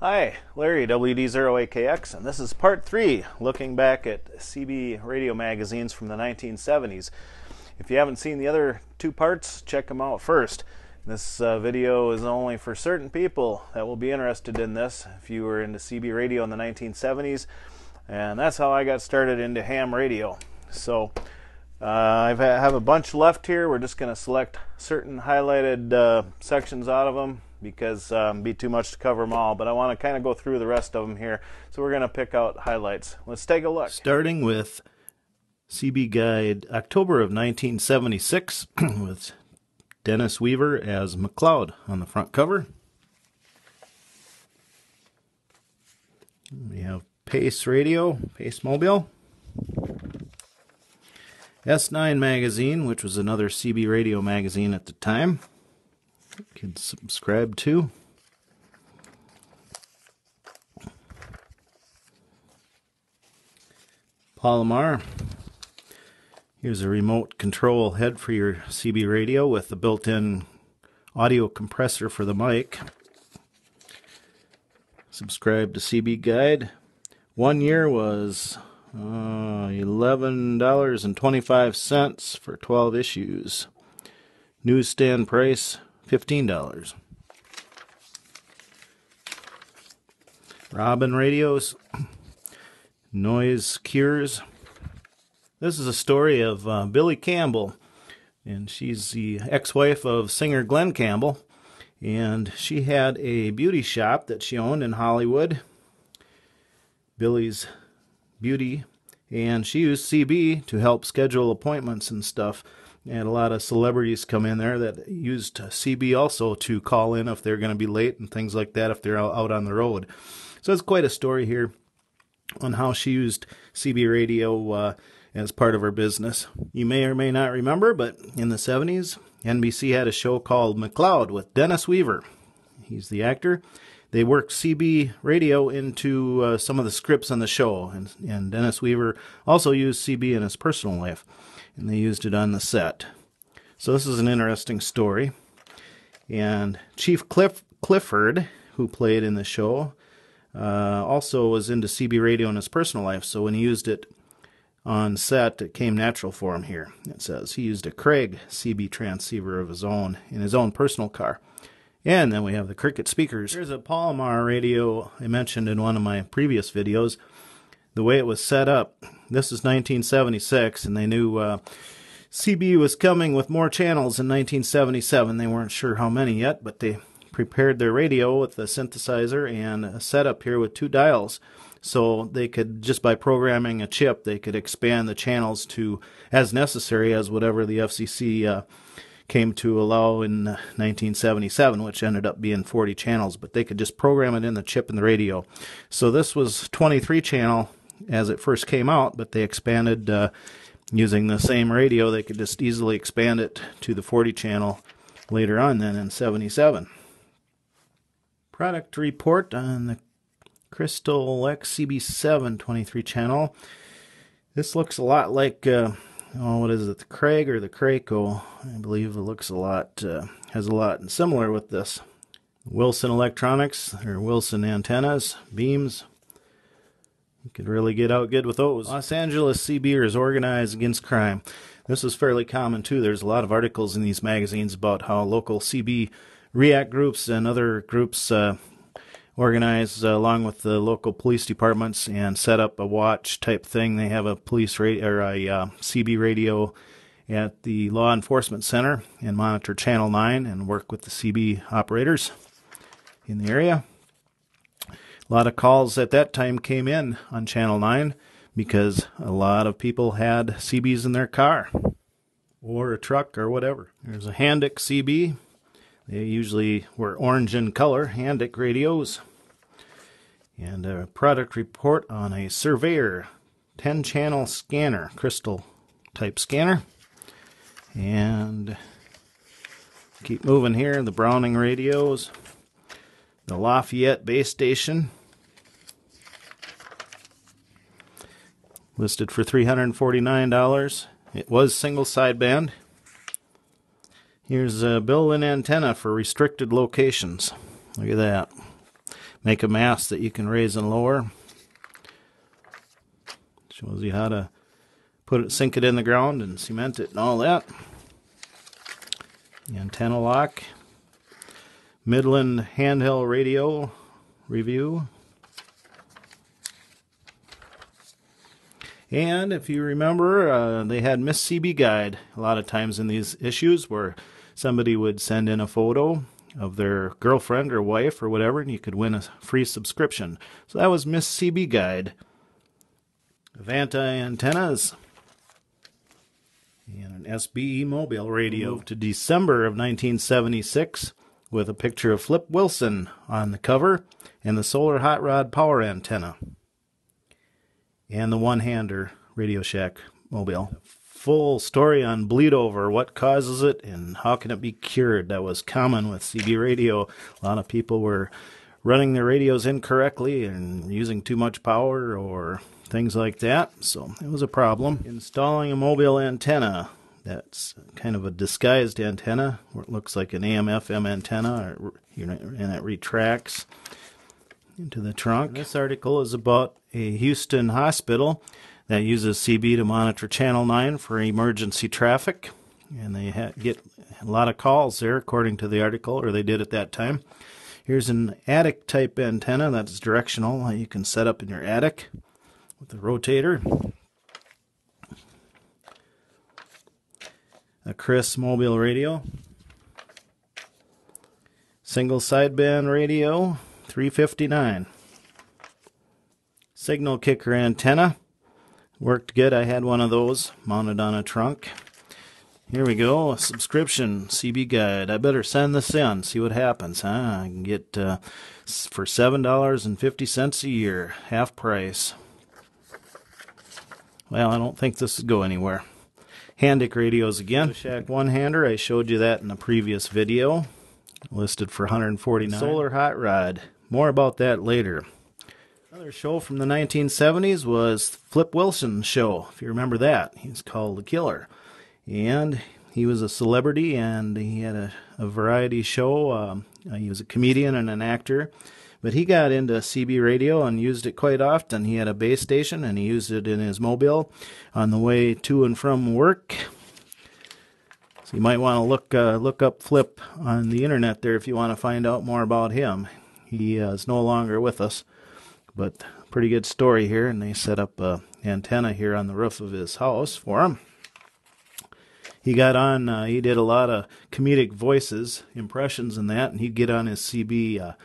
Hi, Larry, WD0AKX, and this is part 3, looking back at CB radio magazines from the 1970s. If you haven't seen the other two parts, check them out first. This video is only for certain people that will be interested in this, if you were into CB radio in the 1970s, and that's how I got started into ham radio. So I have a bunch left here. We're just going to select certain highlighted sections out of them, because it'd be too much to cover them all, but I want to kind of go through the rest of them here. So we're going to pick out highlights. Let's take a look. Starting with CB Guide, October of 1976, with Dennis Weaver as McLeod on the front cover. We have Pace Radio, Pace Mobile. S9 Magazine, which was another CB radio magazine at the time. You can subscribe to Palomar. Here's a remote control head for your CB radio with the built-in audio compressor for the mic. Subscribe to CB Guide. 1 year was $11.25 for 12 issues. Newsstand price $15. Robin Radios, Noise Cures. This is a story of Billie Campbell, and she's the ex-wife of singer Glenn Campbell, and she had a beauty shop that she owned in Hollywood, Billie's Beauty, and she used CB to help schedule appointments and stuff. And a lot of celebrities come in there that used CB also to call in if they're going to be late and things like that if they're out on the road. So it's quite a story here on how she used CB radio as part of her business. You may or may not remember, but in the 70s, NBC had a show called McCloud with Dennis Weaver. He's the actor. They worked CB radio into some of the scripts on the show, and Dennis Weaver also used CB in his personal life, and they used it on the set. So this is an interesting story. And Chief Clifford, who played in the show, also was into CB radio in his personal life, so when he used it on set, it came natural for him here. It says he used a Craig CB transceiver of his own in his own personal car. And then we have the Cricut speakers. Here's a Palomar radio I mentioned in one of my previous videos. The way it was set up, this is 1976, and they knew CB was coming with more channels in 1977. They weren't sure how many yet, but they prepared their radio with a synthesizer and a setup here with two dials. So they could, just by programming a chip, they could expand the channels to as necessary as whatever the FCC came to allow in 1977, which ended up being 40 channels, but they could just program it in the chip in the radio. So this was 23 channel as it first came out, but they expanded using the same radio. They could just easily expand it to the 40 channel later on then in 77. Product report on the Crystal XCB7 23 channel. This looks a lot like what is it, the Craig or the Craco? I believe it looks a lot, has a lot in similar with this. Wilson electronics, or Wilson antennas, beams. You could really get out good with those. Los Angeles CBers organized against crime. This is fairly common too. There's a lot of articles in these magazines about how local CB react groups and other groups organize along with the local police departments and set up a watch type thing. They have a police radio or a CB radio at the law enforcement center and monitor Channel 9 and work with the CB operators in the area. A lot of calls at that time came in on Channel 9 because a lot of people had CBs in their car or a truck or whatever. There's a Handic CB. They usually were orange in color, Handic radios. And a product report on a Surveyor 10-channel scanner, crystal-type scanner. And keep moving here, the Browning radios, the Lafayette base station, listed for $349. It was single sideband. Here's a built-in antenna for restricted locations. Look at that. make a mast that you can raise and lower. Shows you how to put it, sink it in the ground and cement it and all that. The antenna lock. Midland handheld radio review. And if you remember, they had Miss CB Guide a lot of times in these issues, where somebody would send in a photo of their girlfriend or wife or whatever, and you could win a free subscription. So that was Miss CB Guide. Avanti antennas. And an SBE mobile radio to December of 1976 with a picture of Flip Wilson on the cover and the solar hot rod power antenna. And the one-hander Radio Shack mobile. Full story on bleed over, what causes it and how can it be cured. That was common with CB radio. A lot of people were running their radios incorrectly and using too much power or things like that. So it was a problem. Installing a mobile antenna. That's kind of a disguised antenna where it looks like an AM/FM antenna, and it retracts into the trunk. This article is about a Houston hospital that uses CB to monitor Channel 9 for emergency traffic, and they get a lot of calls there, according to the article, or they did at that time. Here's an attic type antenna that's directional that you can set up in your attic with a rotator. A Chris mobile radio, single sideband radio. 359. Signal kicker antenna. Worked good. I had one of those mounted on a trunk. Here we go. A subscription CB Guide. I better send this in. See what happens, huh? I can get for $7.50 a year. Half price. Well, I don't think this would go anywhere. Handic radios again. Shack one-hander. I showed you that in the previous video. Listed for $149. Solar hot rod. More about that later. Another show from the 1970s was Flip Wilson's show, if you remember that. He's called The Killer. And he was a celebrity, and he had a variety show. He was a comedian and an actor. But he got into CB radio and used it quite often. He had a base station, and he used it in his mobile on the way to and from work. So you might want to look up Flip on the internet there if you want to find out more about him. He is no longer with us, but pretty good story here. And they set up an antenna here on the roof of his house for him. He got on, he did a lot of comedic voices, impressions and that, and he'd get on his CB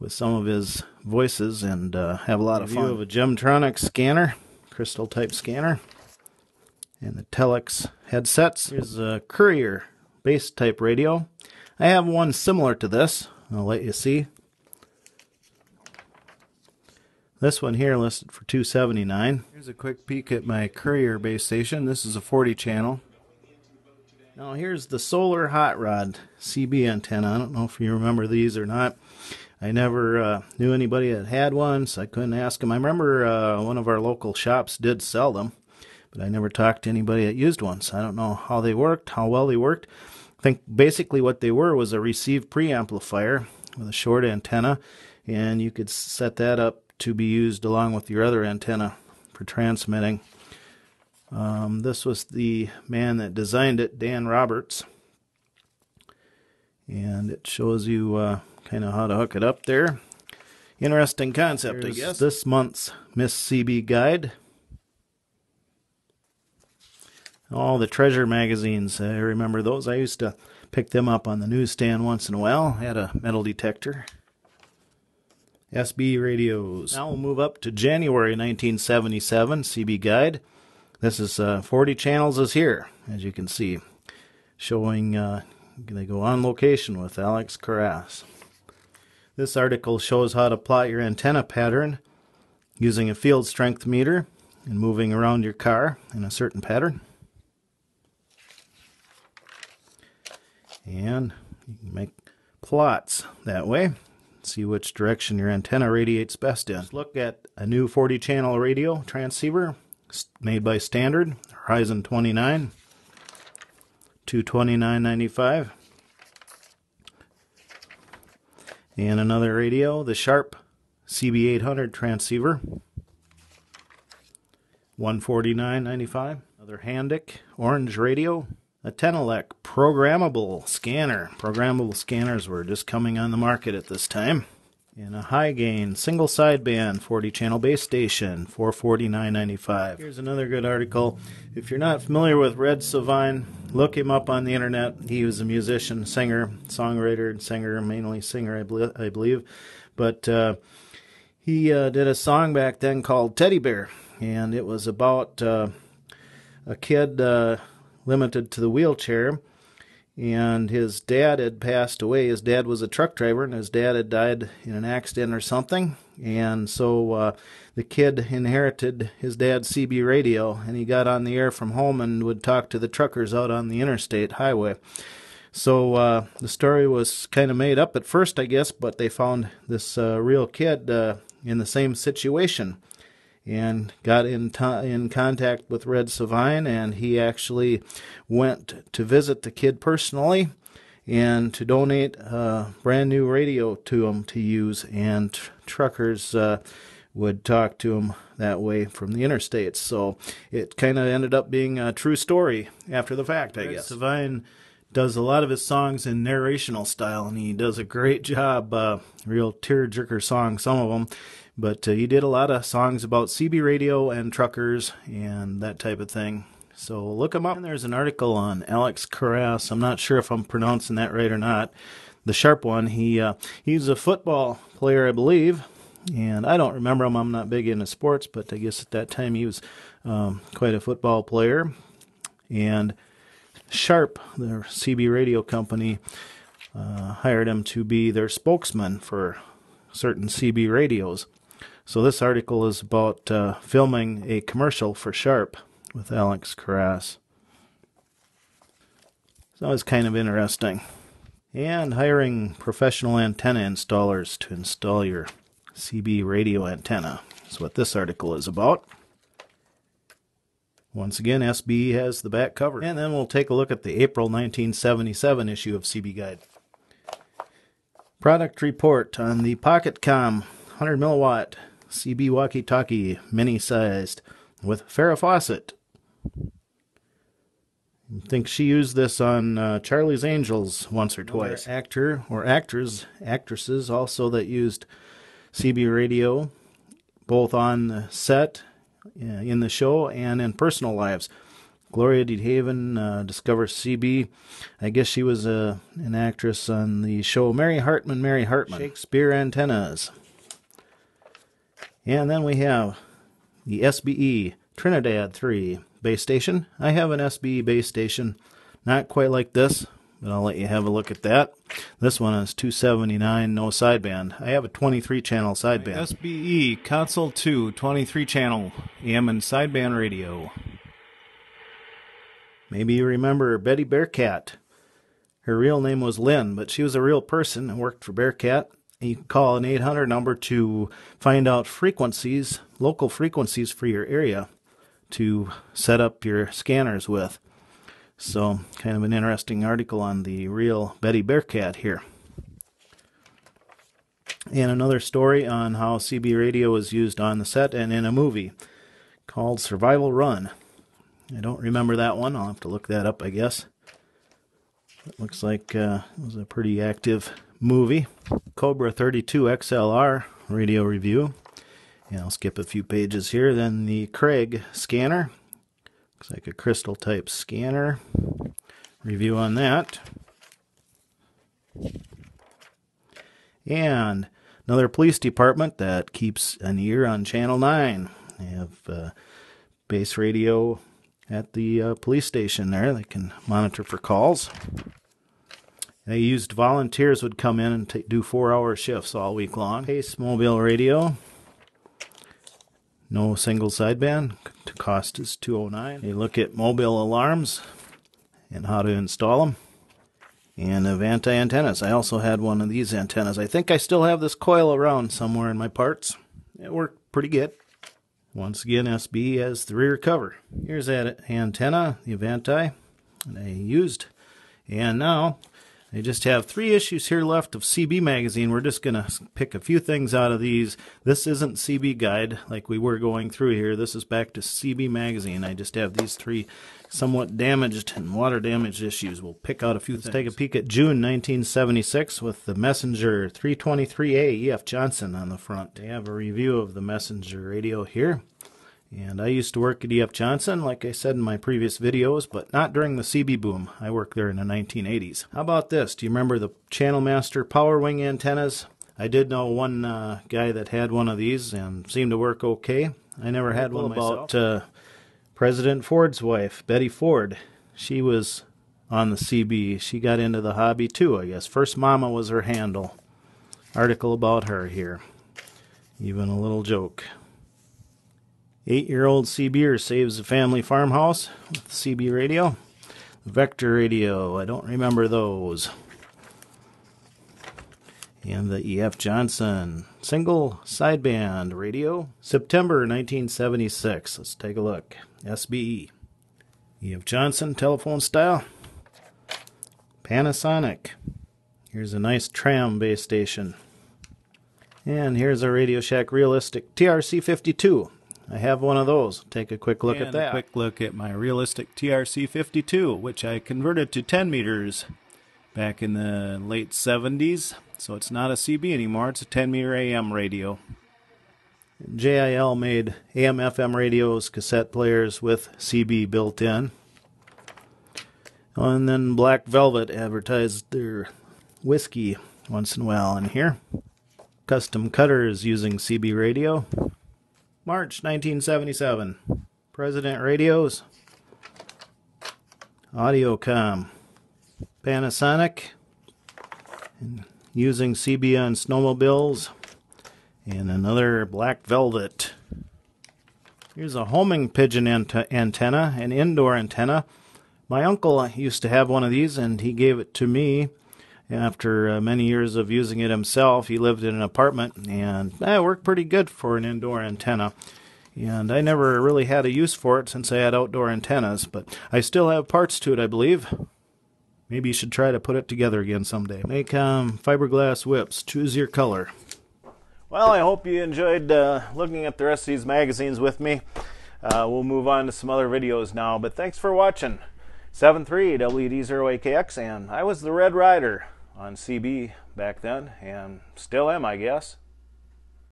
with some of his voices and have a lot of fun. View of a Gemtronic scanner, crystal type scanner. And the Telex headsets. Here's a Courier base type radio. I have one similar to this. I'll let you see. This one here listed for $279. Here's a quick peek at my Courier base station. This is a 40 channel. Now here's the solar hot rod CB antenna. I don't know if you remember these or not. I never knew anybody that had one, so I couldn't ask them. I remember one of our local shops did sell them. But I never talked to anybody that used one, so I don't know how they worked, how well they worked. I think basically what they were was a receive preamplifier with a short antenna, and you could set that up to be used along with your other antenna for transmitting. This was the man that designed it, Dan Roberts. And it shows you kind of how to hook it up there. Interesting concept, I guess. This month's Miss CB Guide. All the treasure magazines, I remember those. I used to pick them up on the newsstand once in a while. I had a metal detector. SB radios. Now we'll move up to January 1977, CB Guide. This is 40 channels is here, as you can see. Showing, they go on location with Alex Karras. This article shows how to plot your antenna pattern using a field strength meter and moving around your car in a certain pattern. And you can make plots that way. See which direction your antenna radiates best in. Let's look at a new 40-channel radio transceiver made by Standard, Horizon 29, $229.95. And another radio, the Sharp CB800 transceiver, $149.95. Another Handic orange radio. A Tenelec programmable scanner. Programmable scanners were just coming on the market at this time. And a high gain single sideband 40-channel base station, $449.95. Here's another good article. If you're not familiar with Red Sovine, look him up on the internet. He was a musician, singer, songwriter, and singer, mainly singer, I believe. But he did a song back then called Teddy Bear, and it was about a kid limited to the wheelchair, and his dad had passed away. His dad was a truck driver, and his dad had died in an accident or something, and so the kid inherited his dad's CB radio, and he got on the air from home and would talk to the truckers out on the interstate highway. So the story was kind of made up at first, I guess, but they found this real kid in the same situation and got in contact with Red Sovine, and he actually went to visit the kid personally and to donate a brand new radio to him to use, and truckers would talk to him that way from the interstates. So it kind of ended up being a true story after the fact, I guess. Red Sovine does a lot of his songs in narrational style, and he does a great job, real tear-jerker songs, some of them, but he did a lot of songs about CB radio and truckers and that type of thing, so look him up. And there's an article on Alex Karras. I'm not sure if I'm pronouncing that right or not, the sharp one. He's a football player, I believe, and I don't remember him. I'm not big into sports, but I guess at that time he was quite a football player, and Sharp, their CB radio company, hired him to be their spokesman for certain CB radios. So this article is about filming a commercial for Sharp with Alex Karras. So that was kind of interesting. And hiring professional antenna installers to install your CB radio antenna is what this article is about. Once again, SBE has the back cover. And then we'll take a look at the April 1977 issue of CB Guide. Product report on the PocketCom 100 milliwatt CB walkie-talkie, mini-sized, with Farrah Fawcett. I think she used this on Charlie's Angels once or twice. Another actor or actresses also that used CB radio, both on the set, in the show, and in personal lives. Gloria DeHaven discovers CB. I guess she was an actress on the show Mary Hartman, Mary Hartman. Shakespeare Antennas. And then we have the SBE Trinidad 3 base station. I have an SBE base station, not quite like this, but I'll let you have a look at that. This one is $279, no sideband. I have a 23-channel sideband. SBE Console 2, 23-channel, AM and sideband radio. Maybe you remember Betty Bearcat. Her real name was Lynn, but she was a real person and worked for Bearcat. You can call an 800 number to find out frequencies, local frequencies for your area to set up your scanners with. So, kind of an interesting article on the real Betty Bearcat here. And another story on how CB radio was used on the set and in a movie called Survival Run. I don't remember that one. I'll have to look that up, I guess. It looks like it was a pretty active movie. Cobra 32 XLR radio review. And I'll skip a few pages here. Then the Craig scanner. Looks like a crystal type scanner. Review on that. And another police department that keeps an ear on Channel 9. They have base radio at the police station there. They can monitor for calls. They used volunteers would come in and do 4-hour shifts all week long. Pace mobile radio. No single sideband. The cost is $209. They look at mobile alarms and how to install them. And Avanti antennas. I also had one of these antennas. I think I still have this coil around somewhere in my parts. It worked pretty good. Once again, SBE has the rear cover. Here's that antenna, the Avanti, that I used. And now I just have 3 issues here left of CB Magazine. We're just going to pick a few things out of these. This isn't CB Guide like we were going through here. This is back to CB Magazine. I just have these 3 somewhat damaged and water-damaged issues. We'll pick out a few things. Take a peek at June 1976 with the Messenger 323A, EF Johnson on the front. I have a review of the Messenger radio here. And I used to work at EF Johnson, like I said in my previous videos, but not during the CB boom. I worked there in the 1980s. How about this? Do you remember the Channel Master Power Wing antennas? I did know one guy that had one of these and seemed to work okay. I never had one myself. About President Ford's wife, Betty Ford. She was on the CB. She got into the hobby too, I guess. First Mama was her handle. Article about her here. Even a little joke. 8-year-old CBer saves a family farmhouse with CB radio. Vector radio, I don't remember those. And the EF Johnson single sideband radio. September 1976. Let's take a look. SBE. EF Johnson telephone style. Panasonic. Here's a nice tram base station. And here's a Radio Shack Realistic TRC-52. I have one of those. Take a quick look at that. A quick look at my realistic TRC-52, which I converted to 10 meters back in the late 70s. So it's not a CB anymore. It's a 10-meter AM radio. JIL made AM/FM radios, cassette players with CB built in. And then Black Velvet advertised their whiskey once in a while in here. Custom cutters using CB radio. March 1977, President Radios, Audiocom, Panasonic, and using CB on snowmobiles, and another Black Velvet. Here's a homing pigeon antenna, an indoor antenna. My uncle used to have one of these, and he gave it to me. After many years of using it himself, he lived in an apartment, and it worked pretty good for an indoor antenna. And I never really had a use for it since I had outdoor antennas, but I still have parts to it, I believe. Maybe you should try to put it together again someday. Make fiberglass whips. Choose your color. Well, I hope you enjoyed looking at the rest of these magazines with me. We'll move on to some other videos now, but thanks for watching. 7.3 WD0AKX, and I was the Red Rider on CB back then, and still am, I guess.